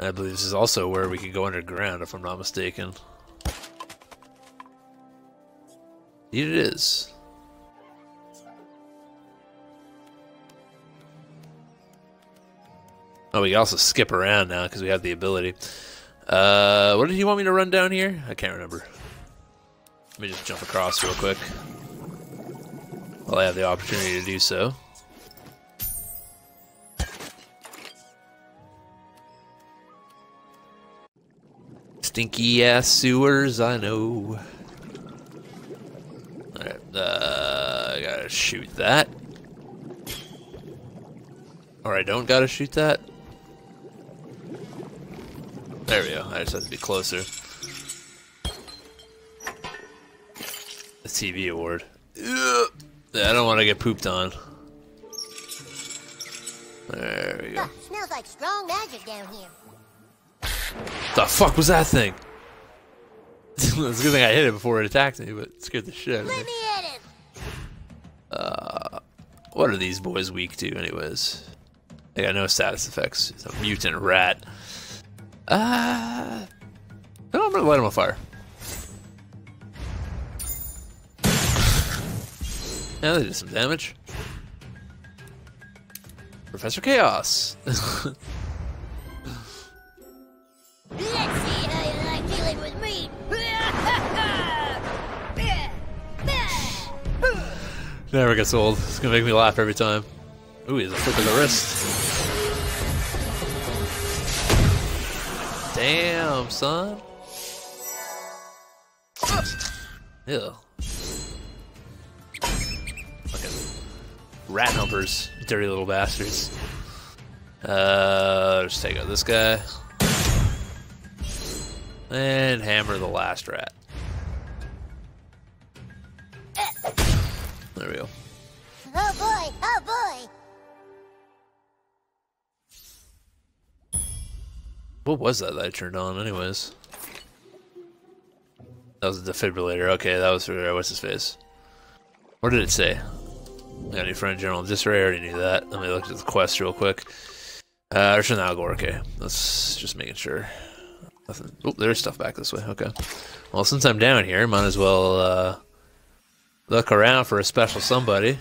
And I believe this is also where we could go underground, if I'm not mistaken. Indeed it is. Oh, we can also skip around now because we have the ability. What did he want me to run down here? I can't remember. Let me just jump across real quick while I have the opportunity to do so. Stinky ass sewers, I know. Alright, I gotta shoot that. Or I don't gotta shoot that. There we go. I just have to be closer. The TV award. Ugh. I don't want to get pooped on. There we go. Oh, smells like strong magic down here. The fuck was that thing? It's a good thing I hit it before it attacked me, but it scared the shit out of me. Let me hit it. What are these boys weak to, anyways? They got no status effects. It's a mutant rat. I'm gonna light him on fire. Yeah, they did some damage. Professor Chaos. Let's see how you like dealing with me. Never gets old. It's gonna make me laugh every time. Ooh, he's a flip of the wrist. Damn, son. Ew. Fucking rat humpers, dirty little bastards. Just take out this guy. And hammer the last rat. There we go. Oh boy, oh boy. What was that I turned on, anyways? That was a defibrillator. Okay, that was for what's his face. What did it say? I got a new friend, General Disarray. I already knew that. Let me look at the quest real quick. Urchin Algor. Okay, let's just making sure. Nothing. Oh, there's stuff back this way. Okay. Well, since I'm down here, might as well look around for a special somebody.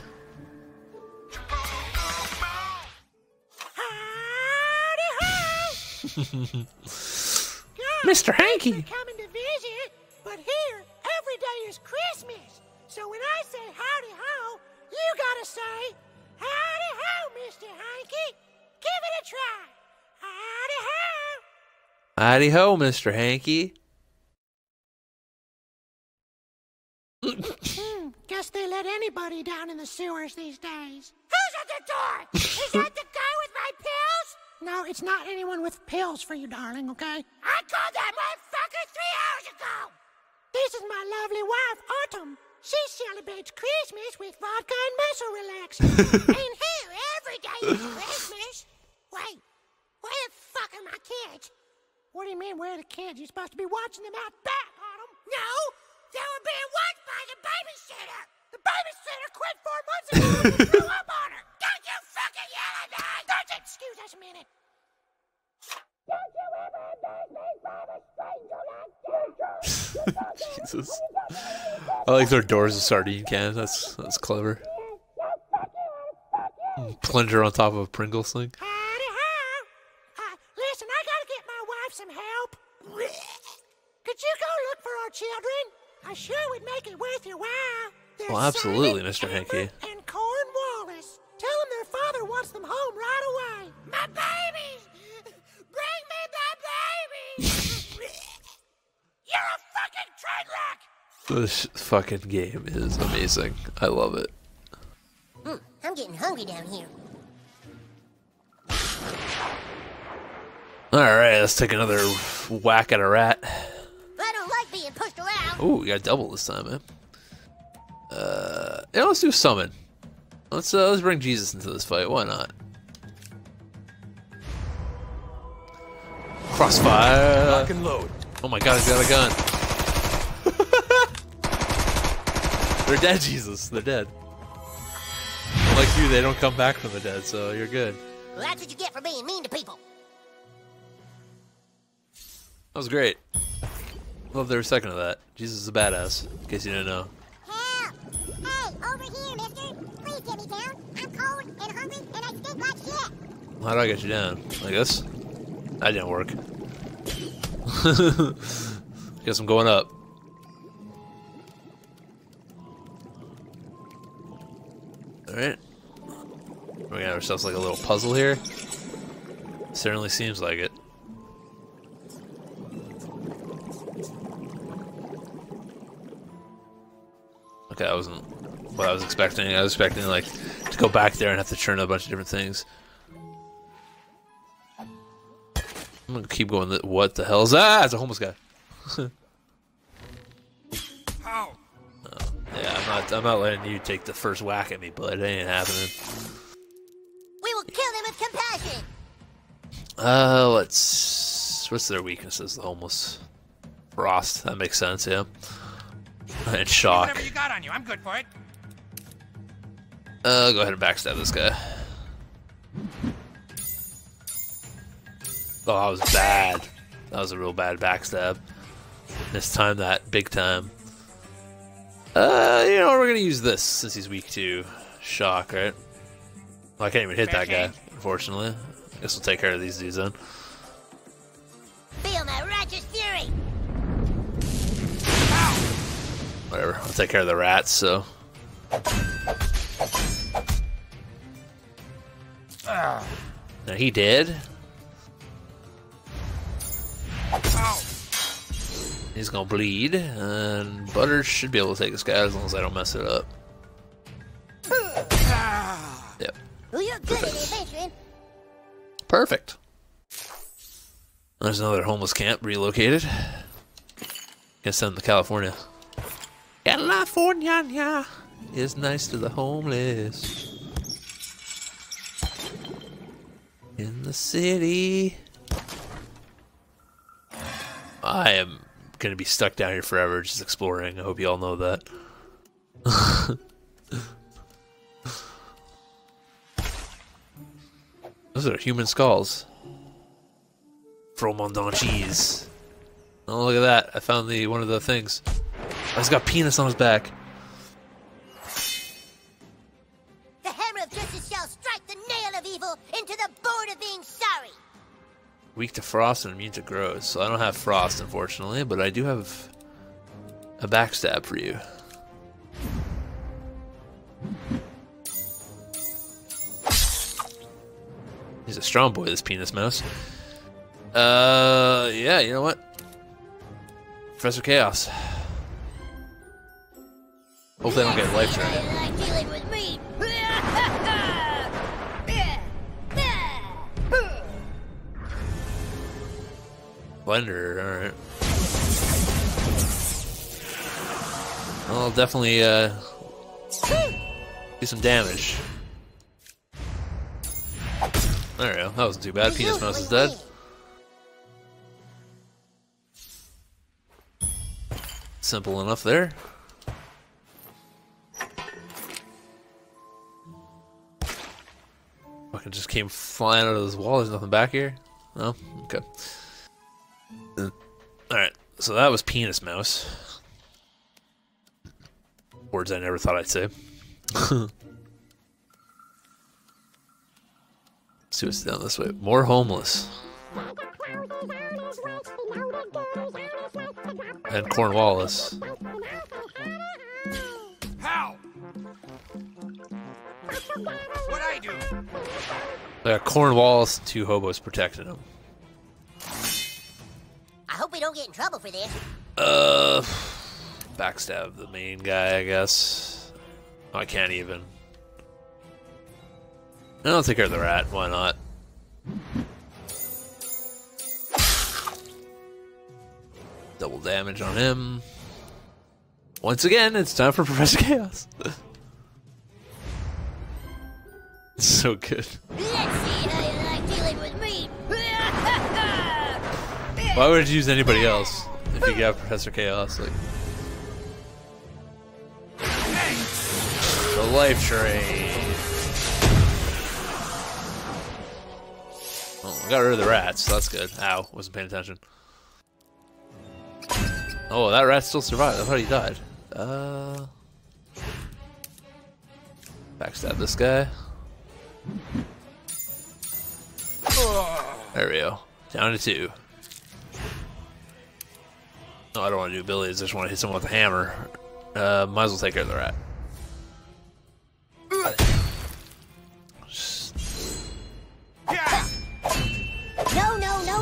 Mr. Hankey! Thanks for coming to visit, but here, every day is Christmas. So when I say howdy ho, you gotta say, howdy ho, Mr. Hankey. Give it a try. Howdy ho. Howdy ho, Mr. Hankey. Guess they let anybody down in the sewers these days. Who's at the door? Is that the guy with my pills? No, it's not anyone with pills for you, darling, okay? I called that motherfucker 3 hours ago! This is my lovely wife, Autumn. She celebrates Christmas with vodka and muscle relaxers. And here, every day is Christmas. Wait, where the fuck are my kids? What do you mean, where are the kids? You're supposed to be watching them out back, Autumn. No, they were being watched by the babysitter. The babysitter quit 4 months ago and threw up on her. Don't you fucking yell at me! Don't excuse us a minute! Don't you ever make me promise things you like to do! Jesus. I like their doors of sardine cans. That's clever. Plunger on top of a Pringle sling. Listen, I gotta get my wife some help. Could you go look for our children? I sure would make it worth your while. Well, absolutely, Mr. Hankey. And Cornwallis. Tell them their father wants them home right away. My babies! Bring me my babies! You're a fucking train wreck! This fucking game is amazing. I love it. I'm getting hungry down here. Alright, let's take another whack at a rat. I don't like being pushed around. Ooh, we got double this time, man. Yeah, let's do summon. Let's bring Jesus into this fight. Why not? Crossfire. Lock and load. Oh my God, he's got a gun. They're dead, Jesus. They're dead. Like you, they don't come back from the dead, so you're good. Well, that's what you get for being mean to people. That was great. Loved every second of that. Jesus is a badass, in case you didn't know. Help! Hey, over here, mister! Please get me down. I'm cold and hungry and I stink like shit. How do I get you down? Like this? That didn't work. Guess I'm going up. Alright. We're gonna have ourselves like a little puzzle here. Certainly seems like it. Okay, that wasn't what I was expecting. I was expecting like to go back there and have to churn a bunch of different things. I'm gonna keep going. What the hell is that? It's a homeless guy. Oh, yeah, I'm not letting you take the first whack at me, bud. It ain't happening. We will kill them with compassion. What's their weaknesses? The homeless, frost. That makes sense. Yeah. And shock. Whatever you got on you, I'm good for it. Go ahead and backstab this guy. Oh, that was bad. That was a real bad backstab. This time, that big time. You know, we're gonna use this since he's weak to shock, right? Well, I can't even hit that guy, unfortunately. I guess we'll take care of these dudes then. Feel my righteous fury. Ow. Whatever. I'll take care of the rats. So. Now he did. Ow. He's gonna bleed, and Butters should be able to take this guy as long as I don't mess it up. Yep. Well, you're good at adventuring. Perfect. There's another homeless camp relocated. Guess send them to California. California is nice to the homeless. In the city. I am gonna be stuck down here forever just exploring. I hope you all know that. Those are human skulls. Fromondon cheese. Oh, look at that. I found one of the things. Oh, he's got penis on his back. The hammer of justice shall strike the nail of evil into the board of being sorry. Weak to frost and immune to growth, so I don't have frost, unfortunately, but I do have a backstab for you. He's a strong boy, this Penis Mouse. Yeah, you know what? Professor Chaos. Hope they don't get life drained. Blender, alright. I'll definitely do some damage. There we go, that wasn't too bad. Penis Mouse is dead. Simple enough there. Fucking just came flying out of this wall, there's nothing back here? No? Okay. Alright, so that was Penis Mouse. Words I never thought I'd say. See what's down this way. More homeless. And Cornwallis. How? What I do? They got Cornwallis and two hobos protecting him. I hope we don't get in trouble for this. Backstab the main guy, I guess. Oh, I can't even. And I'll take care of the rat, why not? Double damage on him. Once again, it's time for Professor Chaos. It's so good. Let's see how you like dealing with me. Why would you use anybody else if you got Professor Chaos? Like, the life train. Oh, I got rid of the rats, so that's good. Ow, wasn't paying attention. Oh, that rat still survived. I thought he died. Backstab this guy. There we go. Down to 2. No, I don't want to do abilities. I just want to hit someone with a hammer. Might as well take care of the rat.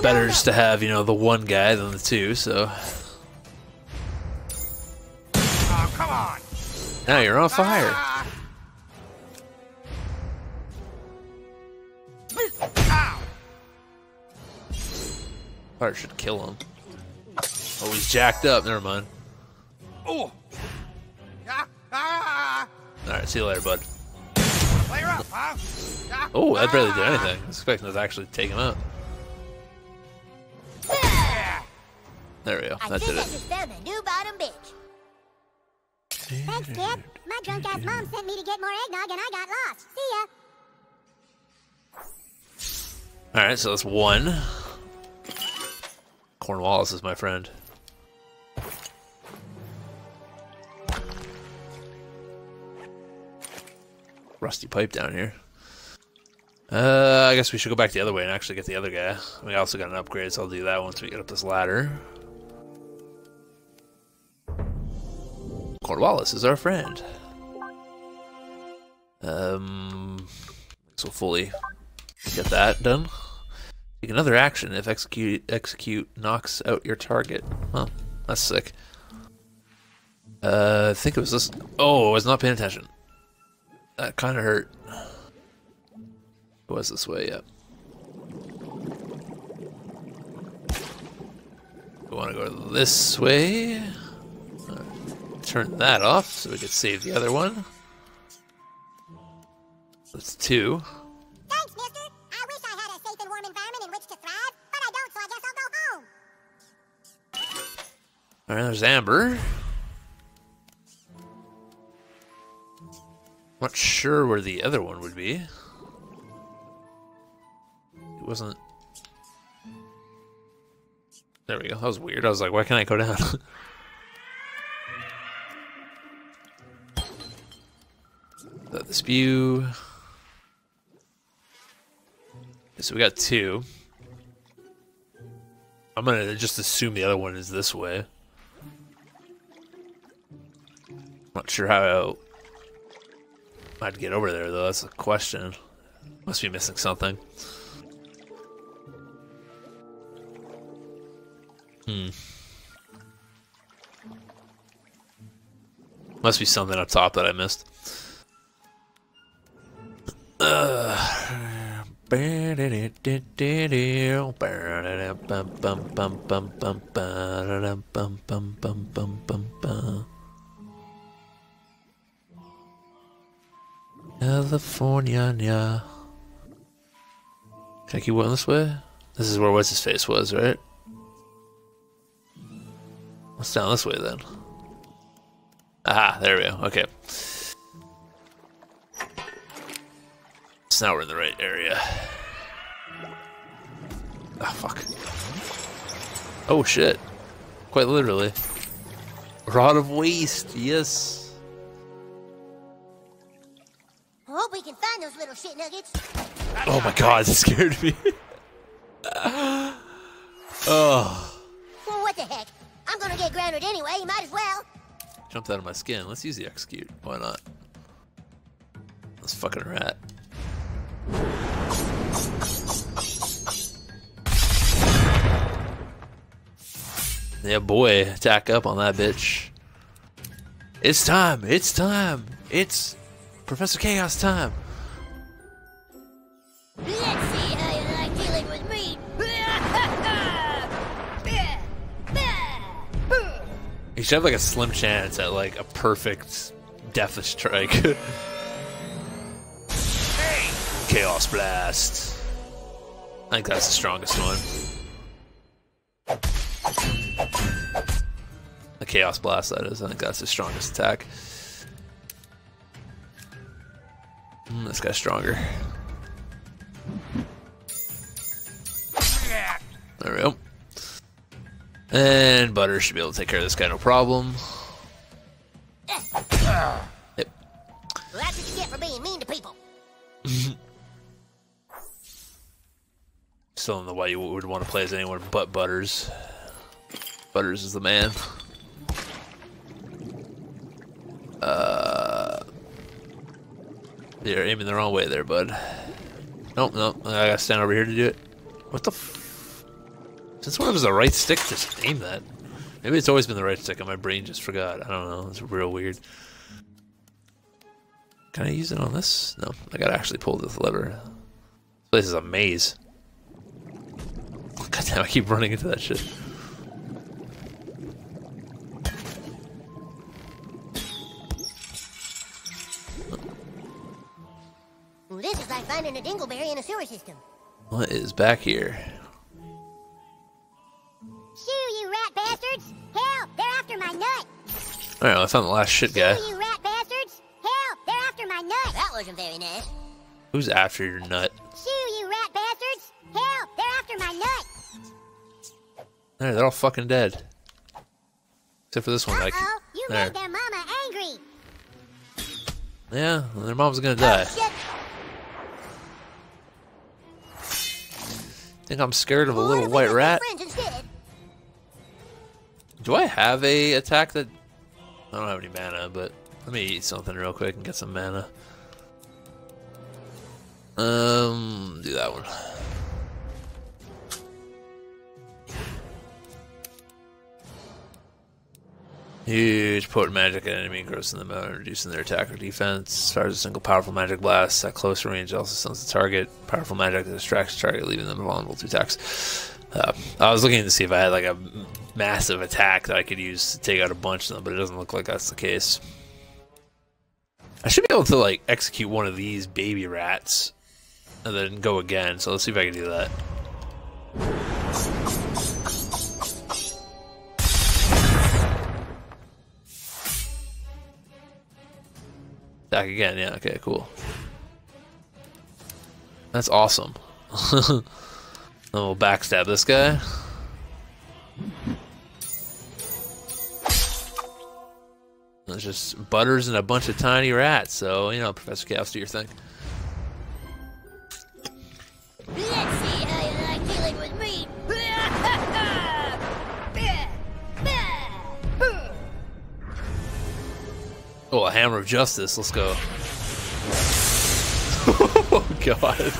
Better just to have, you know, the one guy than the two, so. Oh, come on. Now you're on fire. Fire should kill him. Oh, he's jacked up. Never mind. Oh. Alright, see you later, bud. Oh, that barely did anything. I was expecting us to actually take him out. There we go. That did it. I just found a new bottom bitch. Thanks, kid. My drunk ass mom sent me to get more eggnog and I got lost. See ya. Alright, so that's one. Cornwallis is my friend. Rusty pipe down here. I guess we should go back the other way and actually get the other guy. We also got an upgrade, so I'll do that once we get up this ladder. Cornwallis is our friend. So fully get that done. Take another action if execute knocks out your target. Huh, that's sick. I think it was this. Oh, I was not paying attention. That kind of hurt. It was this way, yeah. We want to go this way. Turn that off so we could save the other one. That's 2. Thanks, mister. I wish I had a safe and warm environment in which to thrive, but I don't, so I guess I'll go home. Alright, there's Amber. Not sure where the other one would be. It wasn't. There we go. That was weird. I was like, why can't I go down? The spew. So we got 2. I'm gonna just assume the other one is this way. Not sure how I'd get over there though. That's a question. Must be missing something. Must be something up top that I missed. California. Can I keep going this way? This is where what's his face was, right? What's down this way then? Aha, there we go. Okay. Now we're in the right area. Ah, fuck. Oh, shit. Quite literally. Rod of waste, yes. I hope we can find those little shit nuggets. Oh my god, that scared me. Oh. Well, what the heck? I'm gonna get grounded anyway, you might as well. Jumped out of my skin. Let's use the execute. Why not? This fucking rat. Yeah, boy, attack up on that bitch. It's time, it's time, it's Professor Chaos time. Let's see how you like dealing with me. You should have like a slim chance at like a perfect death strike. Chaos Blast. I think that's the strongest one. The Chaos Blast, that is. I think that's the strongest attack. This guy's stronger. There we go. And Butters should be able to take care of this guy, no problem. Yep. Well, that's what you get for being mean to people. Still don't know why you would want to play as anyone but Butters. Butters is the man. You're aiming the wrong way there, bud. Nope, nope. I gotta stand over here to do it. What the f... Since when was the right stick to aim that? Maybe it's always been the right stick and my brain just forgot. I don't know. It's real weird. Can I use it on this? No. I gotta actually pull this lever. This place is a maze. God damn, I keep running into that shit. This is like finding a dingleberry in a sewer system. What is back here? Shoo, you rat bastards! Help! They're after my nut! Alright, well, I found the last shit guy. Shoo, you rat bastards! Help! They're after my nut! That wasn't very nice. Who's after your nut? Shoo, you rat bastards! Help! They're after my nut! Alright, they're all fucking dead. Except for this one, Mike. Uh-oh, you made their mama angry! Yeah, well, their mom's gonna die. Shit. I think I'm scared of a little white rat. Do I have a attack that... I don't have any mana, but let me eat something real quick and get some mana. Do that one. Huge potent magic at enemy, engrossing them out and reducing their attack or defense. Fires a single powerful magic blast at close range, also stuns the target. Powerful magic that distracts the target, leaving them vulnerable to attacks. I was looking to see if I had like a massive attack that I could use to take out a bunch of them, but it doesn't look like that's the case. I should be able to like execute one of these baby rats and then go again, so let's see if I can do that. Back again, yeah, okay, cool. That's awesome. Then we'll backstab this guy. It's just Butters and a bunch of tiny rats, so, you know, Professor Chaos, do your thing. Let's see how you like dealing with me. Oh, a hammer of justice, let's go. Oh, God.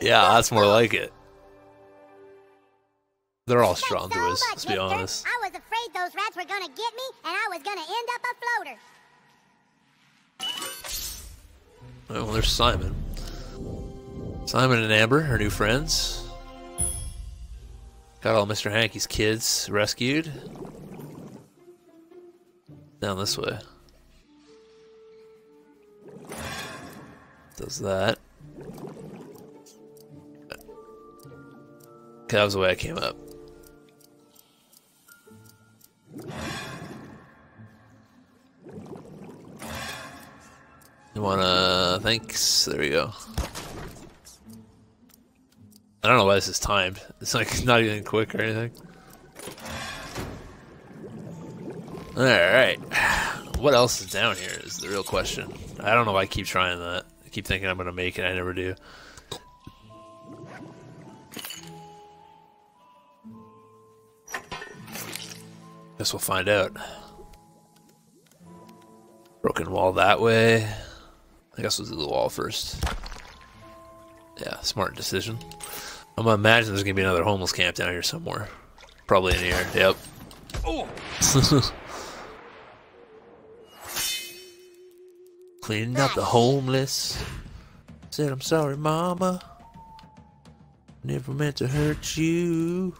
Yeah, that's more like it. They're all strong to us, let's be honest. I was afraid those rats were gonna get me, and I was gonna end up a floater. Oh, well, there's Simon. Simon and Amber, her new friends. Got all Mr. Hankey's kids rescued. Down this way. Does that. Okay, that was the way I came up. You wanna... Thanks. There we go. I don't know why this is timed. It's like not even quick or anything. Alright, what else is down here is the real question. I don't know why I keep trying that. I keep thinking I'm going to make it, I never do. Guess we'll find out. Broken wall that way. I guess we'll do the wall first. Yeah, smart decision. I'm going to imagine there's going to be another homeless camp down here somewhere. Probably in here, yep. Oh! Cleaning up the homeless. Said I'm sorry, mama. Never meant to hurt you.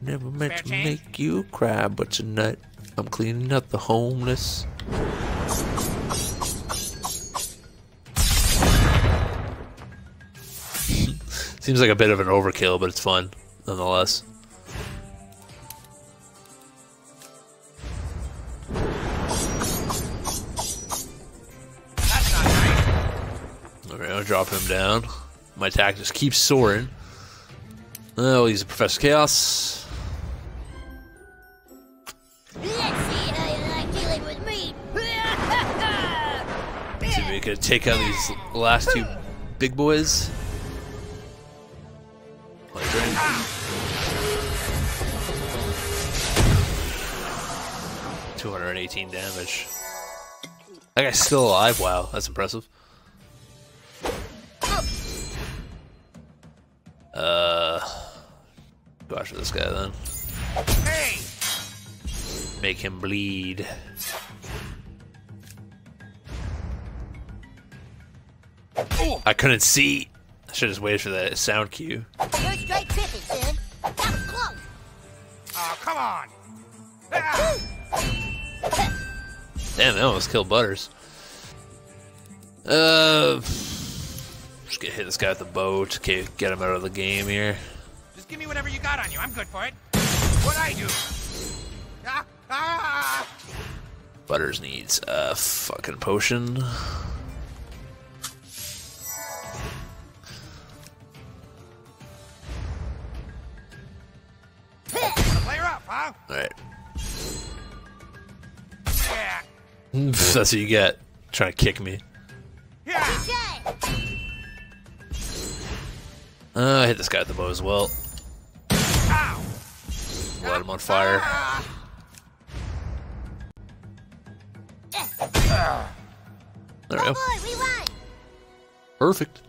Never meant to make you cry, but you're nut. I'm cleaning up the homeless. Seems like a bit of an overkill, but it's fun nonetheless. Drop him down. My attack just keeps soaring. We'll use Professor Chaos. Let's see how you like dealing with me. See if we can take out these last two big boys. Like 218 damage. That guy's still alive. Wow, that's impressive. Go after this guy then. Hey! Make him bleed. Ooh. I couldn't see. I should have just waited for that sound cue. You're straight tripping, Sid. That was close. Oh, come on. Ah. Damn, that almost killed Butters. Just gonna hit this guy with the boat. Okay, get him out of the game here. Just give me whatever you got on you. I'm good for it. What I do? Ah, ah. Butters needs a fucking potion. Player up, huh? All right. Yeah. That's what you get. Trying to kick me. Yeah. I hit this guy with the bow as well. Ow. Light him on fire. There we go. Perfect.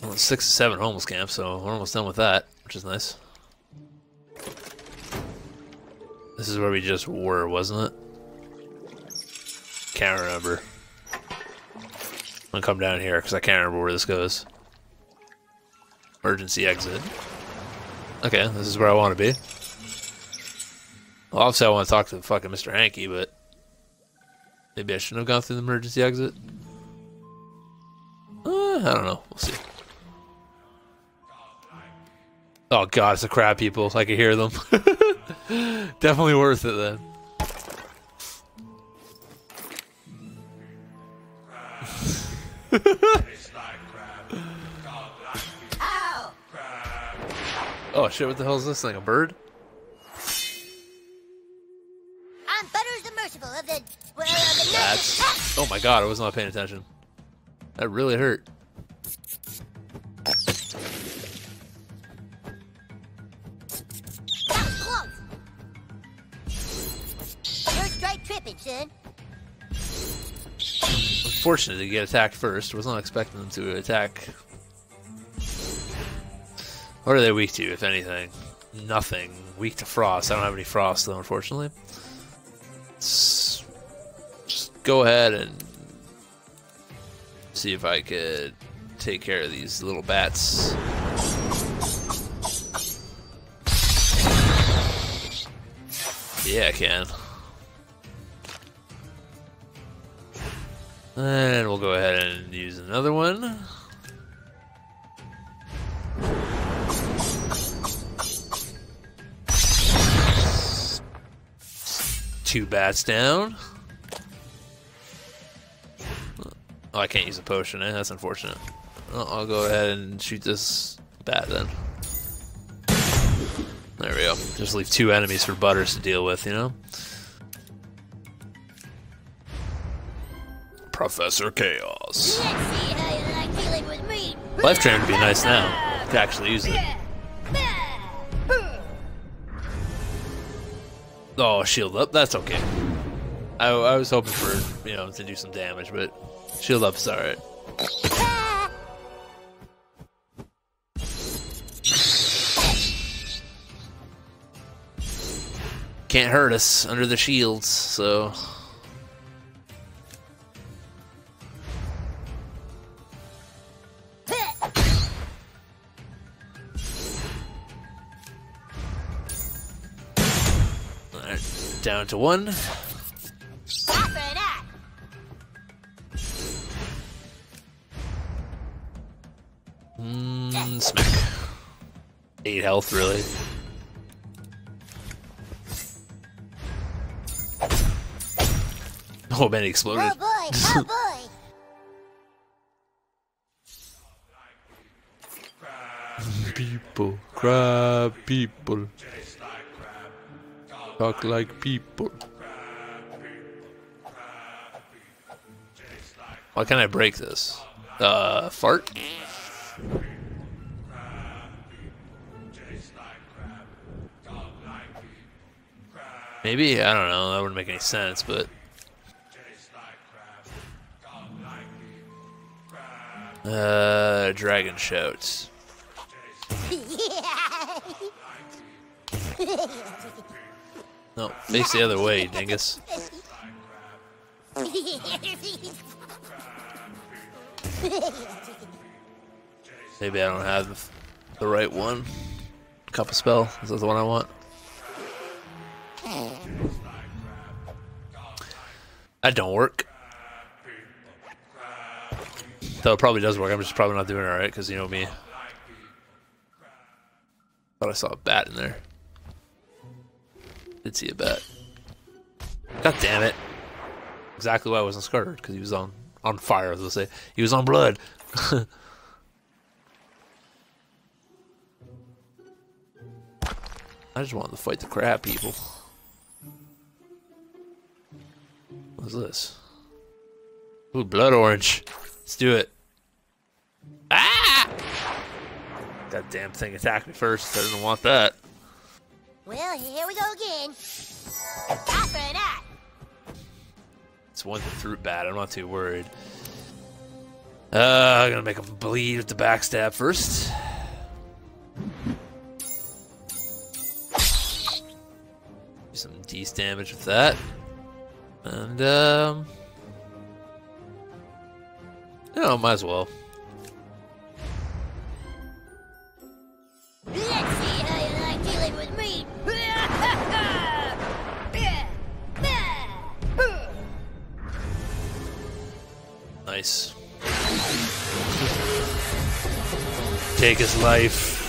6 or 7 homeless camps, so we're almost done with that, which is nice. This is where we just were, wasn't it? Can't remember. I'm gonna come down here because I can't remember where this goes. Emergency exit. Okay, this is where I want to be. Well, obviously I want to talk to fucking Mr. Hankey, but maybe I shouldn't have gone through the emergency exit. I don't know. We'll see. Oh god, it's the crab people. I can hear them. Definitely worth it then. Oh shit, what the hell is this thing? A bird? I'm Butters the Merciful of the... Well, that's... Oh my god, I was not paying attention. That really hurt. That was close. You're straight tripping, son. Fortunate to get attacked first. Was not expecting them to attack. What are they weak to, if anything? Nothing. Weak to frost. I don't have any frost though, unfortunately. Let's just go ahead and see if I could take care of these little bats. Yeah, I can. And we'll go ahead and use another one. Two bats down. Oh, I can't use a potion, eh? That's unfortunate. Oh, I'll go ahead and shoot this bat then. There we go. Just leave 2 enemies for Butters to deal with, you know? Professor Chaos. Life Train would be nice now to actually use it. Oh, shield up. That's okay. I was hoping for, you know, to do some damage, but shield up is alright. Can't hurt us under the shields, so... Down to 1. Smack. 8 health, really. Oh man, he exploded. Oh boy, oh boy. people, crab people, talk like people. Why can't I break this? Fart? Maybe? I don't know. That wouldn't make any sense, but... dragon shouts. No, face the other way, you dingus. Maybe I don't have the right one. Cup of spell. Is that the one I want? That don't work. Though it probably does work. I'm just probably not doing it right because you know me. Thought I saw a bat in there. Did see a bat. God damn it! Exactly why I wasn't scarred, because he was on fire. I was gonna say he was on blood. I just wanted to fight the crab people. What's this? Ooh, blood orange. Let's do it. Ah! That damn thing attacked me first. I didn't want that. Well, here we go again. Stop for that. It's one throat bat. I'm not too worried. I'm gonna make him bleed with the backstab first. Do some decent damage with that. And, you know, might as well. Let's see how you like dealing with me. Nice. Take his life.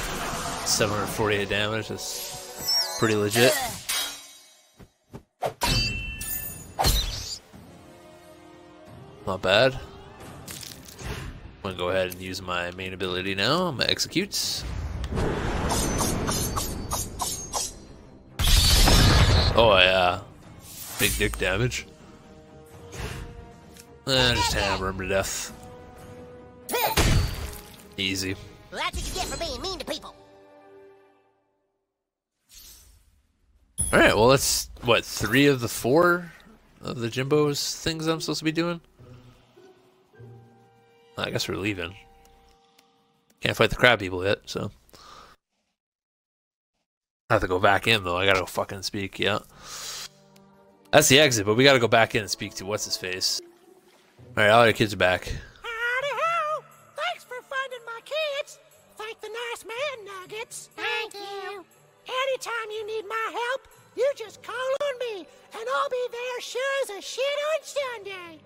748 damage. That's pretty legit. Not bad. I'm gonna go ahead and use my main ability now. I'm gonna execute. Oh yeah, big dick damage. Just hammer him to death. Easy. Well, that's what you get for being mean to people. All right, well that's what, 3 of the 4 of the Jimbo's things I'm supposed to be doing. I guess we're leaving. Can't fight the crab people yet, so. I have to go back in, though. I gotta go fucking speak, yeah. That's the exit, but we gotta go back in and speak to what's-his-face. Alright, all your kids are back. Howdy-ho! Thanks for finding my kids. Thank the nice man, Nuggets. Thank you. Anytime you need my help, you just call on me, and I'll be there sure as a shit on Sunday.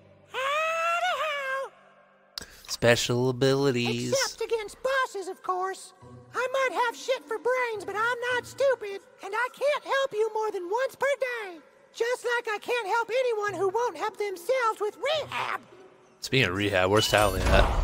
Special abilities. Except against bosses, of course. I might have shit for brains, but I'm not stupid, and I can't help you more than once per day. Just like I can't help anyone who won't help themselves with rehab. Speaking of rehab, where's Tally at?